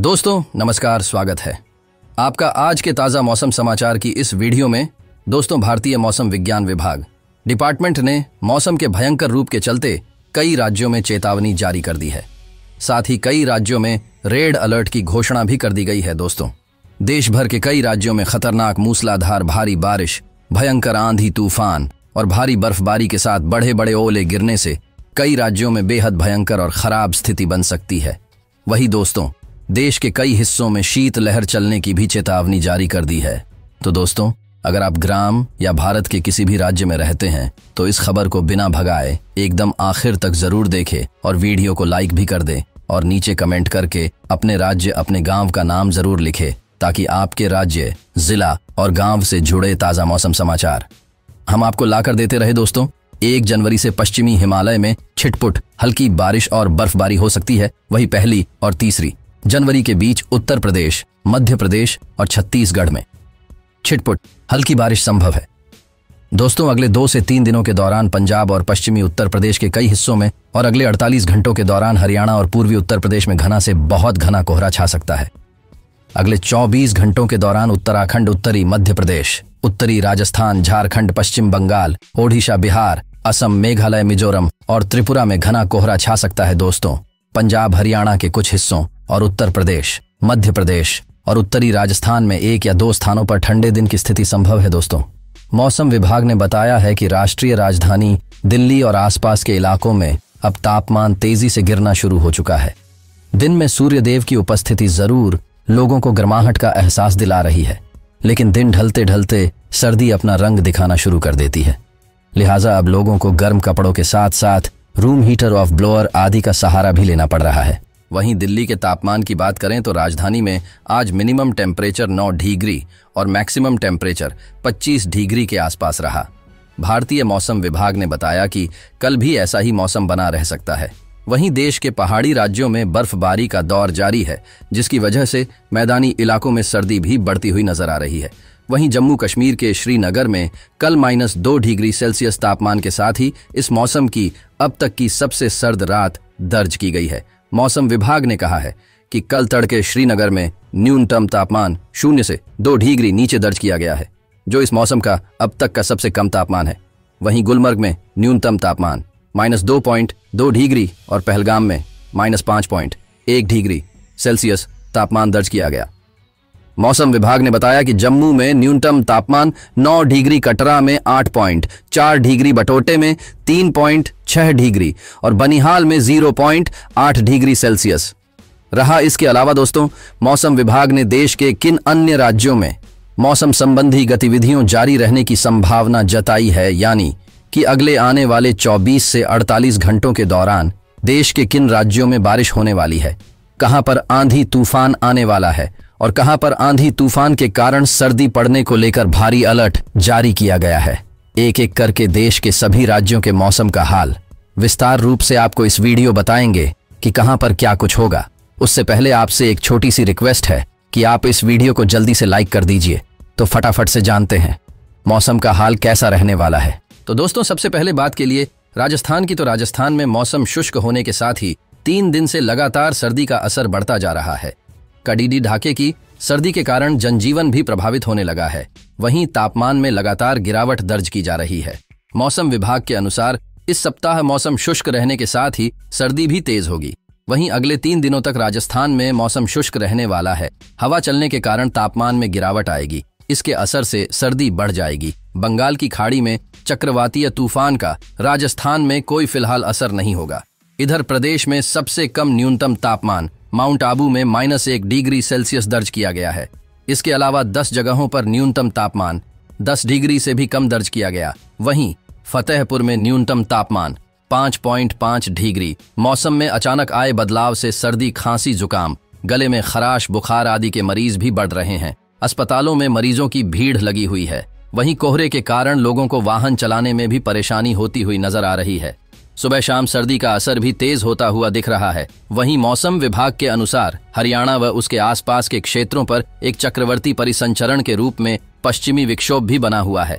दोस्तों नमस्कार, स्वागत है आपका आज के ताज़ा मौसम समाचार की इस वीडियो में। दोस्तों, भारतीय मौसम विज्ञान विभाग डिपार्टमेंट ने मौसम के भयंकर रूप के चलते कई राज्यों में चेतावनी जारी कर दी है। साथ ही कई राज्यों में रेड अलर्ट की घोषणा भी कर दी गई है। दोस्तों, देश भर के कई राज्यों में खतरनाक मूसलाधार भारी बारिश, भयंकर आंधी तूफान और भारी बर्फबारी के साथ बड़े बड़े ओले गिरने से कई राज्यों में बेहद भयंकर और खराब स्थिति बन सकती है। वहीं दोस्तों, देश के कई हिस्सों में शीतलहर चलने की भी चेतावनी जारी कर दी है। तो दोस्तों, अगर आप ग्राम या भारत के किसी भी राज्य में रहते हैं तो इस खबर को बिना भगाए एकदम आखिर तक जरूर देखें और वीडियो को लाइक भी कर दें और नीचे कमेंट करके अपने राज्य, अपने गांव का नाम जरूर लिखें ताकि आपके राज्य, जिला और गांव से जुड़े ताज़ा मौसम समाचार हम आपको लाकर देते रहे। दोस्तों, 1 जनवरी से पश्चिमी हिमालय में छिटपुट हल्की बारिश और बर्फबारी हो सकती है। वहीं 1 और 3 जनवरी के बीच उत्तर प्रदेश, मध्य प्रदेश और छत्तीसगढ़ में छिटपुट हल्की बारिश संभव है। दोस्तों, अगले 2 से 3 दिनों के दौरान पंजाब और पश्चिमी उत्तर प्रदेश के कई हिस्सों में और अगले 48 घंटों के दौरान हरियाणा और पूर्वी उत्तर प्रदेश में घना से बहुत घना कोहरा छा सकता है। अगले 24 घंटों के दौरान उत्तराखंड, उत्तरी मध्य प्रदेश, उत्तरी राजस्थान, झारखंड, पश्चिम बंगाल, ओडिशा, बिहार, असम, मेघालय, मिजोरम और त्रिपुरा में घना कोहरा छा सकता है। दोस्तों, पंजाब, हरियाणा के कुछ हिस्सों और उत्तर प्रदेश, मध्य प्रदेश और उत्तरी राजस्थान में 1 या 2 स्थानों पर ठंडे दिन की स्थिति संभव है। दोस्तों, मौसम विभाग ने बताया है कि राष्ट्रीय राजधानी दिल्ली और आसपास के इलाकों में अब तापमान तेजी से गिरना शुरू हो चुका है। दिन में सूर्यदेव की उपस्थिति जरूर लोगों को गर्माहट का एहसास दिला रही है, लेकिन दिन ढलते ढलते सर्दी अपना रंग दिखाना शुरू कर देती है। लिहाजा अब लोगों को गर्म कपड़ों के साथ साथ रूम हीटर और ब्लोअर आदि का सहारा भी लेना पड़ रहा है। वहीं दिल्ली के तापमान की बात करें तो राजधानी में आज मिनिमम टेम्परेचर 9 डिग्री और मैक्सिमम टेम्परेचर 25 डिग्री के आसपास रहा। भारतीय मौसम विभाग ने बताया कि कल भी ऐसा ही मौसम बना रह सकता है। वहीं देश के पहाड़ी राज्यों में बर्फबारी का दौर जारी है, जिसकी वजह से मैदानी इलाकों में सर्दी भी बढ़ती हुई नजर आ रही है। वहीं जम्मू कश्मीर के श्रीनगर में कल -2 डिग्री सेल्सियस तापमान के साथ ही इस मौसम की अब तक की सबसे सर्द रात दर्ज की गई है। मौसम विभाग ने कहा है कि कल तड़के श्रीनगर में न्यूनतम तापमान 0 से 2 डिग्री नीचे दर्ज किया गया है, जो इस मौसम का अब तक का सबसे कम तापमान है। वहीं गुलमर्ग में न्यूनतम तापमान -2.2 डिग्री और पहलगाम में -5.1 डिग्री सेल्सियस तापमान दर्ज किया गया। मौसम विभाग ने बताया कि जम्मू में न्यूनतम तापमान 9 डिग्री, कटरा में 8.4 डिग्री, बटोटे में 3.6 डिग्री और बनिहाल में 0.8 डिग्री सेल्सियस रहा। इसके अलावा दोस्तों, मौसम विभाग ने देश के किन अन्य राज्यों में मौसम संबंधी गतिविधियों जारी रहने की संभावना जताई है, यानी कि अगले आने वाले 24 से 48 घंटों के दौरान देश के किन राज्यों में बारिश होने वाली है, कहां पर आंधी तूफान आने वाला है और कहां पर आंधी तूफान के कारण सर्दी पड़ने को लेकर भारी अलर्ट जारी किया गया है। एक एक करके देश के सभी राज्यों के मौसम का हाल विस्तार रूप से आपको इस वीडियो बताएंगे कि कहां पर क्या कुछ होगा। उससे पहले आपसे एक छोटी सी रिक्वेस्ट है कि आप इस वीडियो को जल्दी से लाइक कर दीजिए। तो फटाफट से जानते हैं मौसम का हाल कैसा रहने वाला है। तो दोस्तों, सबसे पहले बात के लिए राजस्थान की, तो राजस्थान में मौसम शुष्क होने के साथ ही 3 दिन से लगातार सर्दी का असर बढ़ता जा रहा है। कड़ीडी ढाके की सर्दी के कारण जनजीवन भी प्रभावित होने लगा है। वहीं तापमान में लगातार गिरावट दर्ज की जा रही है। मौसम विभाग के अनुसार इस सप्ताह मौसम शुष्क रहने के साथ ही सर्दी भी तेज होगी। वहीं अगले 3 दिनों तक राजस्थान में मौसम शुष्क रहने वाला है। हवा चलने के कारण तापमान में गिरावट आएगी, इसके असर से सर्दी बढ़ जाएगी। बंगाल की खाड़ी में चक्रवातीय तूफान का राजस्थान में कोई फिलहाल असर नहीं होगा। इधर प्रदेश में सबसे कम न्यूनतम तापमान माउंट आबू में -1 डिग्री सेल्सियस दर्ज किया गया है। इसके अलावा 10 जगहों पर न्यूनतम तापमान 10 डिग्री से भी कम दर्ज किया गया। वहीं फतेहपुर में न्यूनतम तापमान 5.5 डिग्री। मौसम में अचानक आए बदलाव से सर्दी, खांसी, जुकाम, गले में खराश, बुखार आदि के मरीज भी बढ़ रहे हैं। अस्पतालों में मरीजों की भीड़ लगी हुई है। वहीं कोहरे के कारण लोगों को वाहन चलाने में भी परेशानी होती हुई नजर आ रही है। सुबह शाम सर्दी का असर भी तेज होता हुआ दिख रहा है। वहीं मौसम विभाग के अनुसार हरियाणा व उसके आसपास के क्षेत्रों पर एक चक्रवर्ती परिसंचरण के रूप में पश्चिमी विक्षोभ भी बना हुआ है।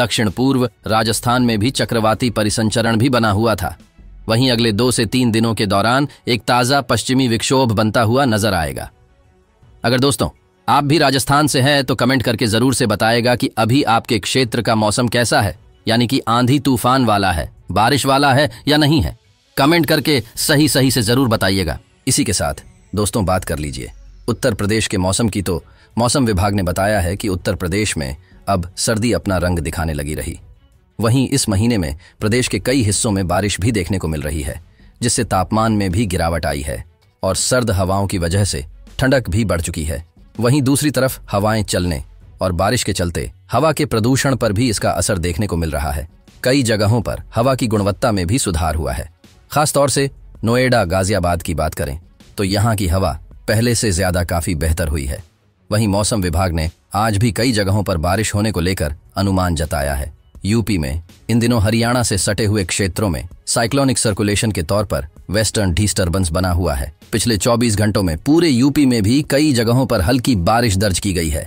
दक्षिण पूर्व राजस्थान में भी चक्रवाती परिसंचरण भी बना हुआ था। वहीं अगले 2 से 3 दिनों के दौरान एक ताज़ा पश्चिमी विक्षोभ बनता हुआ नजर आएगा। अगर दोस्तों आप भी राजस्थान से हैं तो कमेंट करके जरूर से बताएगा कि अभी आपके क्षेत्र का मौसम कैसा है, यानी कि आंधी तूफान वाला है, बारिश वाला है या नहीं है। कमेंट करके सही सही से जरूर बताइएगा। इसी के साथ दोस्तों बात कर लीजिए उत्तर प्रदेश के मौसम की। तो मौसम विभाग ने बताया है कि उत्तर प्रदेश में अब सर्दी अपना रंग दिखाने लगी रही। वहीं इस महीने में प्रदेश के कई हिस्सों में बारिश भी देखने को मिल रही है, जिससे तापमान में भी गिरावट आई है और सर्द हवाओं की वजह से ठंडक भी बढ़ चुकी है। वहीं दूसरी तरफ हवाएं चलने और बारिश के चलते हवा के प्रदूषण पर भी इसका असर देखने को मिल रहा है। कई जगहों पर हवा की गुणवत्ता में भी सुधार हुआ है। खासतौर से नोएडा, गाजियाबाद की बात करें तो यहाँ की हवा पहले से ज्यादा काफी बेहतर हुई है। वहीं मौसम विभाग ने आज भी कई जगहों पर बारिश होने को लेकर अनुमान जताया है। यूपी में इन दिनों हरियाणा से सटे हुए क्षेत्रों में साइक्लोनिक सर्कुलेशन के तौर पर वेस्टर्न डिस्टर्बेंस बना हुआ है। पिछले 24 घंटों में पूरे यूपी में भी कई जगहों पर हल्की बारिश दर्ज की गई है,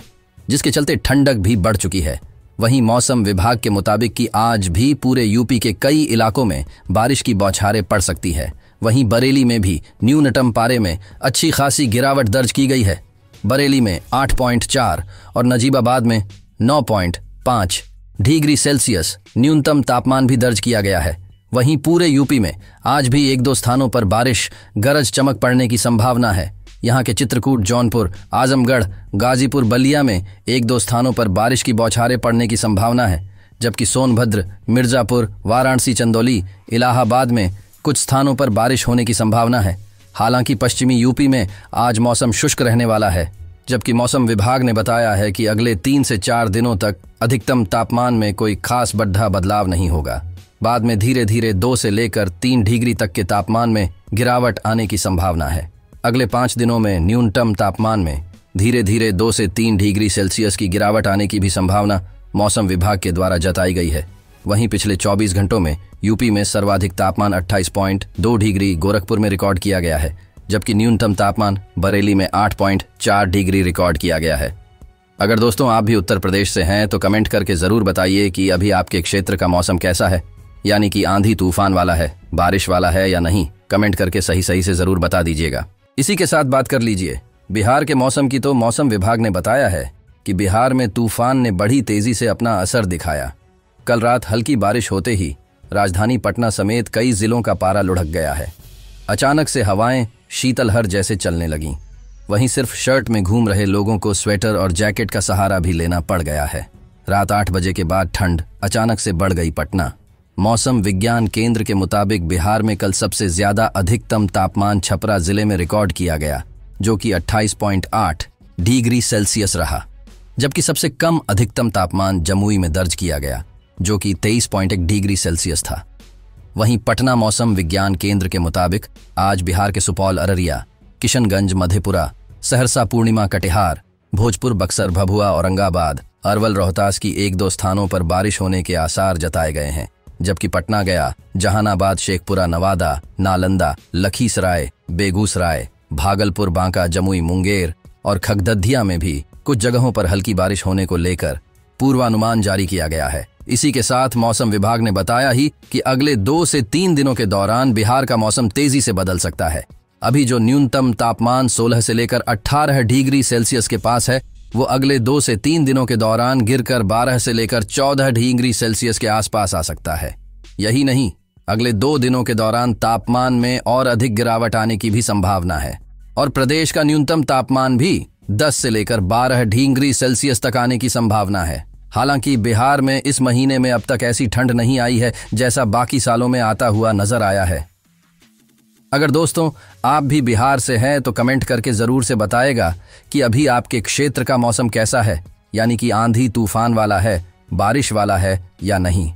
जिसके चलते ठंडक भी बढ़ चुकी है। वहीं मौसम विभाग के मुताबिक कि आज भी पूरे यूपी के कई इलाकों में बारिश की बौछारें पड़ सकती है। वहीं बरेली में भी न्यूनतम पारे में अच्छी खासी गिरावट दर्ज की गई है। बरेली में 8.4 और नजीबाबाद में 9.5 डिग्री सेल्सियस न्यूनतम तापमान भी दर्ज किया गया है। वहीं पूरे यूपी में आज भी एक दो स्थानों पर बारिश गरज चमक पड़ने की संभावना है। यहाँ के चित्रकूट, जौनपुर, आजमगढ़, गाजीपुर, बलिया में एक दो स्थानों पर बारिश की बौछारें पड़ने की संभावना है, जबकि सोनभद्र, मिर्जापुर, वाराणसी, चंदौली, इलाहाबाद में कुछ स्थानों पर बारिश होने की संभावना है। हालांकि पश्चिमी यूपी में आज मौसम शुष्क रहने वाला है, जबकि मौसम विभाग ने बताया है कि अगले 3 से 4 दिनों तक अधिकतम तापमान में कोई खास बड़ा बदलाव नहीं होगा। बाद में धीरे धीरे 2 से लेकर 3 डिग्री तक के तापमान में गिरावट आने की संभावना है। अगले 5 दिनों में न्यूनतम तापमान में धीरे धीरे 2 से 3 डिग्री सेल्सियस की गिरावट आने की भी संभावना मौसम विभाग के द्वारा जताई गई है। वहीं पिछले 24 घंटों में यूपी में सर्वाधिक तापमान 28.2 डिग्री गोरखपुर में रिकॉर्ड किया गया है, जबकि न्यूनतम तापमान बरेली में 8.4 डिग्री रिकॉर्ड किया गया है। अगर दोस्तों आप भी उत्तर प्रदेश से हैं तो कमेंट करके ज़रूर बताइए कि अभी आपके क्षेत्र का मौसम कैसा है, यानी कि आंधी तूफान वाला है, बारिश वाला है या नहीं। कमेंट करके सही सही से ज़रूर बता दीजिएगा। इसी के साथ बात कर लीजिए बिहार के मौसम की। तो मौसम विभाग ने बताया है कि बिहार में तूफान ने बड़ी तेज़ी से अपना असर दिखाया। कल रात हल्की बारिश होते ही राजधानी पटना समेत कई जिलों का पारा लुढ़क गया है। अचानक से हवाएं शीतलहर जैसे चलने लगीं। वहीं सिर्फ शर्ट में घूम रहे लोगों को स्वेटर और जैकेट का सहारा भी लेना पड़ गया है। रात 8 बजे के बाद ठंड अचानक से बढ़ गई। पटना मौसम विज्ञान केंद्र के मुताबिक बिहार में कल सबसे ज्यादा अधिकतम तापमान छपरा जिले में रिकॉर्ड किया गया, जो कि 28.8 डिग्री सेल्सियस रहा, जबकि सबसे कम अधिकतम तापमान जमुई में दर्ज किया गया, जो कि 23.1 डिग्री सेल्सियस था। वहीं पटना मौसम विज्ञान केंद्र के मुताबिक आज बिहार के सुपौल, अररिया, किशनगंज, मधेपुरा, सहरसा, पूर्णिमा, कटिहार, भोजपुर, बक्सर, भभुआ, औरंगाबाद, अरवल, रोहतास की एक दो स्थानों पर बारिश होने के आसार जताए गए हैं, जबकि पटना, गया, जहानाबाद, शेखपुरा, नवादा, नालंदा, लखीसराय, बेगूसराय, भागलपुर, बांका, जमुई, मुंगेर और खगदधिया में भी कुछ जगहों पर हल्की बारिश होने को लेकर पूर्वानुमान जारी किया गया है। इसी के साथ मौसम विभाग ने बताया ही कि अगले 2 से 3 दिनों के दौरान बिहार का मौसम तेजी से बदल सकता है। अभी जो न्यूनतम तापमान 16 से लेकर 18 डिग्री सेल्सियस के पास है, वो अगले 2 से 3 दिनों के दौरान गिरकर 12 से लेकर 14 डिग्री सेल्सियस के आसपास आ सकता है। यही नहीं, अगले 2 दिनों के दौरान तापमान में और अधिक गिरावट आने की भी संभावना है और प्रदेश का न्यूनतम तापमान भी 10 से लेकर 12 डिग्री सेल्सियस तक आने की संभावना है। हालांकि बिहार में इस महीने में अब तक ऐसी ठंड नहीं आई है जैसा बाकी सालों में आता हुआ नजर आया है। अगर दोस्तों आप भी बिहार से हैं तो कमेंट करके ज़रूर से बताएगा कि अभी आपके क्षेत्र का मौसम कैसा है, यानी कि आंधी तूफान वाला है, बारिश वाला है या नहीं।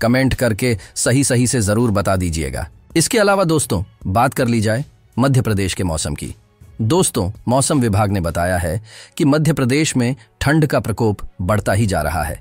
कमेंट करके सही सही से ज़रूर बता दीजिएगा। इसके अलावा दोस्तों बात कर ली जाए मध्य प्रदेश के मौसम की। दोस्तों मौसम विभाग ने बताया है कि मध्य प्रदेश में ठंड का प्रकोप बढ़ता ही जा रहा है।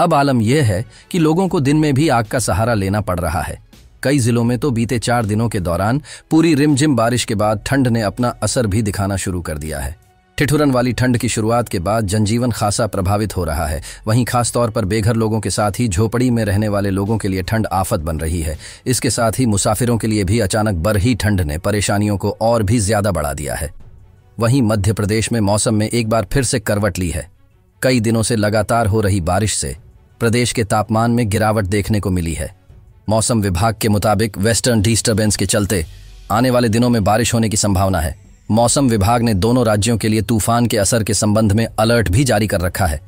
अब आलम यह है कि लोगों को दिन में भी आग का सहारा लेना पड़ रहा है। कई जिलों में तो बीते 4 दिनों के दौरान पूरी रिमझिम बारिश के बाद ठंड ने अपना असर भी दिखाना शुरू कर दिया है। ठिठुरन वाली ठंड की शुरुआत के बाद जनजीवन खासा प्रभावित हो रहा है। वहीं खासतौर पर बेघर लोगों के साथ ही झोपड़ी में रहने वाले लोगों के लिए ठंड आफत बन रही है। इसके साथ ही मुसाफिरों के लिए भी अचानक बरही ठंड ने परेशानियों को और भी ज्यादा बढ़ा दिया है। वहीं मध्य प्रदेश में मौसम में एक बार फिर से करवट ली है। कई दिनों से लगातार हो रही बारिश से प्रदेश के तापमान में गिरावट देखने को मिली है। मौसम विभाग के मुताबिक वेस्टर्न डिस्टर्बेंस के चलते आने वाले दिनों में बारिश होने की संभावना है। मौसम विभाग ने दोनों राज्यों के लिए तूफान के असर के संबंध में अलर्ट भी जारी कर रखा है।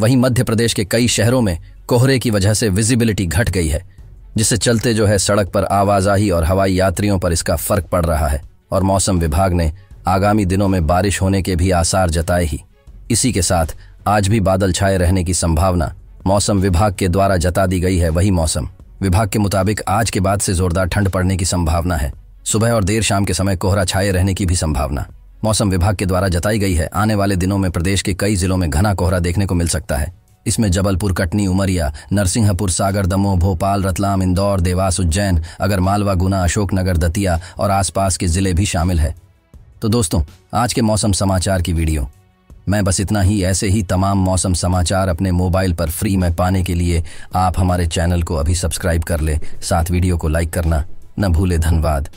वहीं मध्य प्रदेश के कई शहरों में कोहरे की वजह से विजिबिलिटी घट गई है, जिससे चलते जो है सड़क पर आवाजाही और हवाई यात्रियों पर इसका फर्क पड़ रहा है। और मौसम विभाग ने आगामी दिनों में बारिश होने के भी आसार जताए ही। इसी के साथ आज भी बादल छाए रहने की संभावना मौसम विभाग के द्वारा जता दी गई है। वहीं मौसम विभाग के मुताबिक आज के बाद से जोरदार ठंड पड़ने की संभावना है। सुबह और देर शाम के समय कोहरा छाए रहने की भी संभावना मौसम विभाग के द्वारा जताई गई है। आने वाले दिनों में प्रदेश के कई जिलों में घना कोहरा देखने को मिल सकता है। इसमें जबलपुर, कटनी, उमरिया, नरसिंहपुर, सागर, दमोह, भोपाल, रतलाम, इंदौर, देवास, उज्जैन, अगरमालवा, गुना, अशोकनगर, दतिया और आसपास के जिले भी शामिल है। तो दोस्तों, आज के मौसम समाचार की वीडियो मैं बस इतना ही। ऐसे ही तमाम मौसम समाचार अपने मोबाइल पर फ्री में पाने के लिए आप हमारे चैनल को अभी सब्सक्राइब कर ले, साथ वीडियो को लाइक करना न भूले। धन्यवाद।